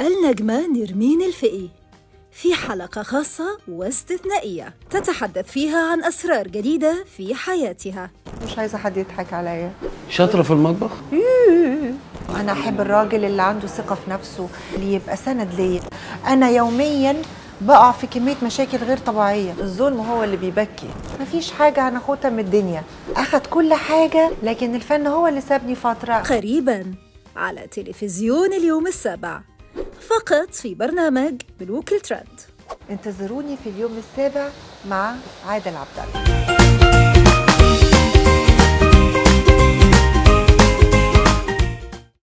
النجمة نرمين الفقي في حلقة خاصة واستثنائية تتحدث فيها عن أسرار جديدة في حياتها. مش عايزة حد يضحك عليا. شاطرة في المطبخ؟ أنا أحب الراجل اللي عنده ثقة في نفسه، اللي يبقى سند ليا. أنا يومياً بقع في كمية مشاكل غير طبيعية، الظلم هو اللي بيبكي، مفيش حاجة هناخدها من الدنيا، أخد كل حاجة لكن الفن هو اللي سابني فترة. قريباً على تلفزيون اليوم السابع فقط في برنامج ملوك الترند. انتظروني في اليوم السابع مع عيدل عبدالي.